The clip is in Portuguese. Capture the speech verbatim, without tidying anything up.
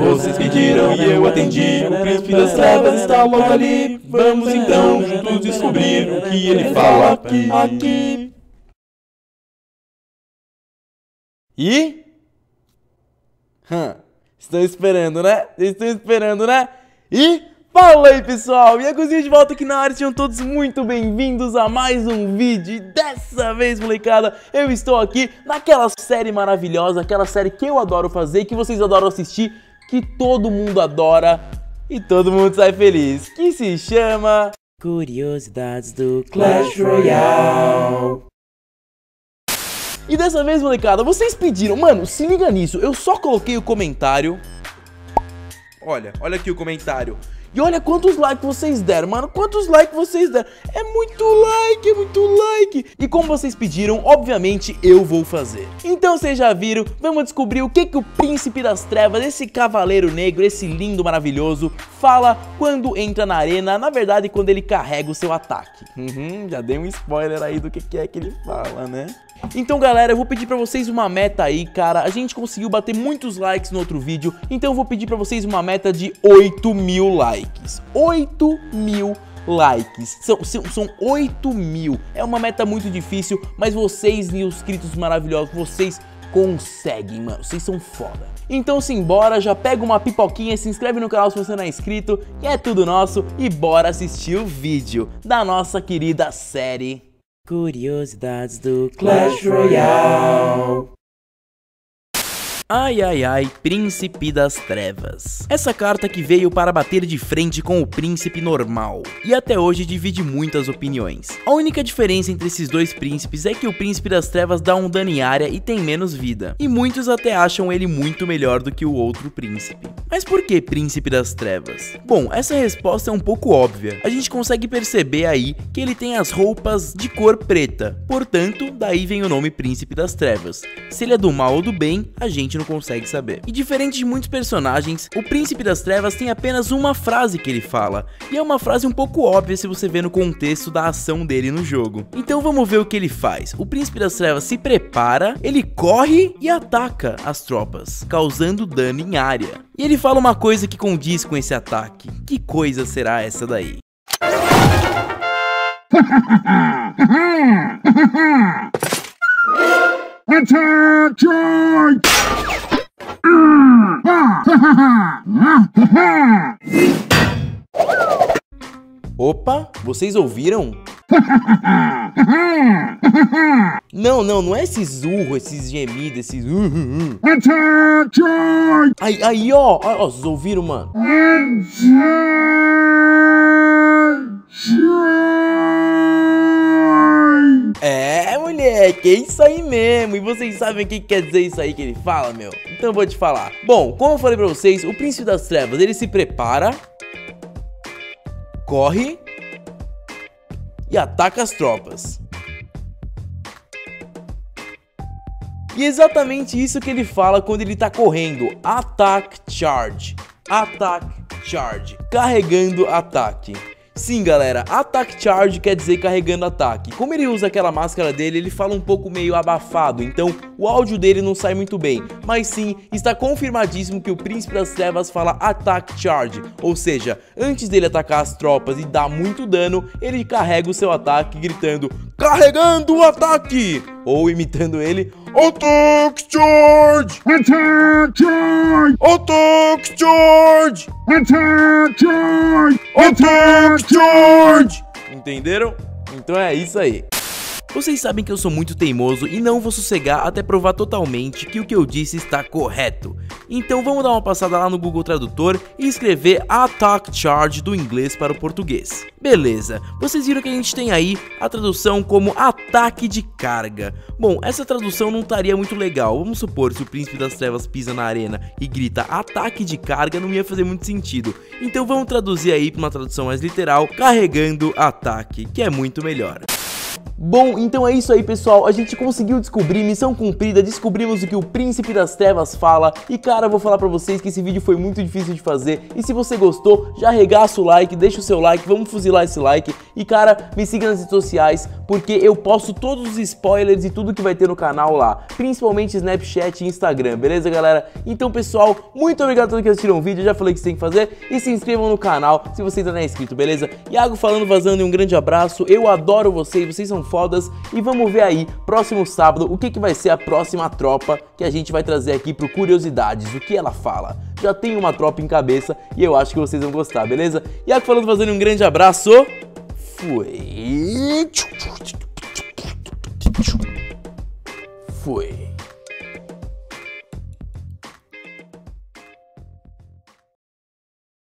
Vocês pediram e eu atendi, o príncipe das trevas está logo ali. Vamos então juntos descobrir o que ele fala aqui, aqui. E? Hum, estão esperando, né? Estão esperando, né? E... Fala aí, pessoal, e a cozinha de volta aqui na área, sejam todos muito bem-vindos a mais um vídeo. E dessa vez, molecada, eu estou aqui naquela série maravilhosa, aquela série que eu adoro fazer, que vocês adoram assistir, que todo mundo adora e todo mundo sai feliz, que se chama... Curiosidades do Clash Royale. E dessa vez, molecada, vocês pediram, mano, se liga nisso, eu só coloquei o comentário. Olha, olha aqui o comentário. E olha quantos likes vocês deram, mano, quantos likes vocês deram. É muito like, é muito like. E como vocês pediram, obviamente eu vou fazer. Então vocês já viram, vamos descobrir o que que o príncipe das trevas, esse cavaleiro negro, esse lindo maravilhoso, fala quando entra na arena, na verdade quando ele carrega o seu ataque. Uhum, já dei um spoiler aí do que que é que ele fala, né? Então, galera, eu vou pedir pra vocês uma meta aí, cara. A gente conseguiu bater muitos likes no outro vídeo, então eu vou pedir pra vocês uma meta de oito mil likes. oito mil likes. São, são, são oito mil. É uma meta muito difícil, mas vocês e os inscritos maravilhosos, vocês conseguem, mano. Vocês são foda. Então, simbora, já pega uma pipoquinha, se inscreve no canal se você não é inscrito, e é tudo nosso, e bora assistir o vídeo da nossa querida série... Curiosidades do Clash Royale. Ai, ai, ai, Príncipe das Trevas. Essa carta que veio para bater de frente com o príncipe normal, e até hoje divide muitas opiniões. A única diferença entre esses dois príncipes é que o príncipe das trevas dá um dano em área e tem menos vida, e muitos até acham ele muito melhor do que o outro príncipe. Mas por que príncipe das trevas? Bom, essa resposta é um pouco óbvia. A gente consegue perceber aí que ele tem as roupas de cor preta, portanto, daí vem o nome príncipe das trevas. Se ele é do mal ou do bem, a gente não consegue saber. E diferente de muitos personagens, o príncipe das trevas tem apenas uma frase que ele fala, e é uma frase um pouco óbvia se você vê no contexto da ação dele no jogo. Então vamos ver o que ele faz. O príncipe das trevas se prepara, ele corre e ataca as tropas, causando dano em área. E ele fala uma coisa que condiz com esse ataque. Que coisa será essa daí? Attack Charge! Opa, vocês ouviram? Não, não, não é esse zurro, esses gemidos, esses... Attack Charge! Aí, aí, ó, ó, vocês ouviram, mano? É, moleque, é isso aí mesmo. E vocês sabem o que quer dizer isso aí que ele fala, meu? Então eu vou te falar. Bom, como eu falei pra vocês, o príncipe das trevas, ele se prepara, corre e ataca as tropas. E é exatamente isso que ele fala quando ele tá correndo. Attack Charge, Attack Charge, carregando ataque. Sim, galera, Attack Charge quer dizer carregando ataque. Como ele usa aquela máscara dele, ele fala um pouco meio abafado, então o áudio dele não sai muito bem. Mas sim, está confirmadíssimo que o príncipe das trevas fala Attack Charge, ou seja, antes dele atacar as tropas e dar muito dano, ele carrega o seu ataque gritando "Carregando o ataque!" ou imitando ele, Attack Charge! Attack Charge! Attack Charge! Attack Charge! Attack Charge! Entenderam? Então é isso aí. Vocês sabem que eu sou muito teimoso e não vou sossegar até provar totalmente que o que eu disse está correto. Então vamos dar uma passada lá no Google Tradutor e escrever Attack Charge do inglês para o português. Beleza, vocês viram que a gente tem aí a tradução como ataque de carga. Bom, essa tradução não estaria muito legal. Vamos supor, se o príncipe das trevas pisa na arena e grita ataque de carga, não ia fazer muito sentido. Então vamos traduzir aí para uma tradução mais literal, carregando ataque, que é muito melhor. Bom, então é isso aí, pessoal. A gente conseguiu descobrir, missão cumprida, descobrimos o que o Príncipe das Trevas fala. E cara, eu vou falar pra vocês que esse vídeo foi muito difícil de fazer. E se você gostou, já arregaça o like, deixa o seu like, vamos fuzilar esse like. E cara, me siga nas redes sociais, porque eu posto todos os spoilers e tudo que vai ter no canal lá, principalmente Snapchat e Instagram, beleza, galera? Então, pessoal, muito obrigado a todos que assistiram o vídeo, eu já falei o que vocês têm que fazer. E se inscrevam no canal se você ainda não é inscrito, beleza? Iago falando, vazando, e um grande abraço. Eu adoro vocês, vocês são fodas. E vamos ver aí, próximo sábado, o que, que vai ser a próxima tropa que a gente vai trazer aqui pro Curiosidades, o que ela fala. Já tem uma tropa em cabeça e eu acho que vocês vão gostar, beleza? Iago falando, fazendo um grande abraço. Fui. Fui.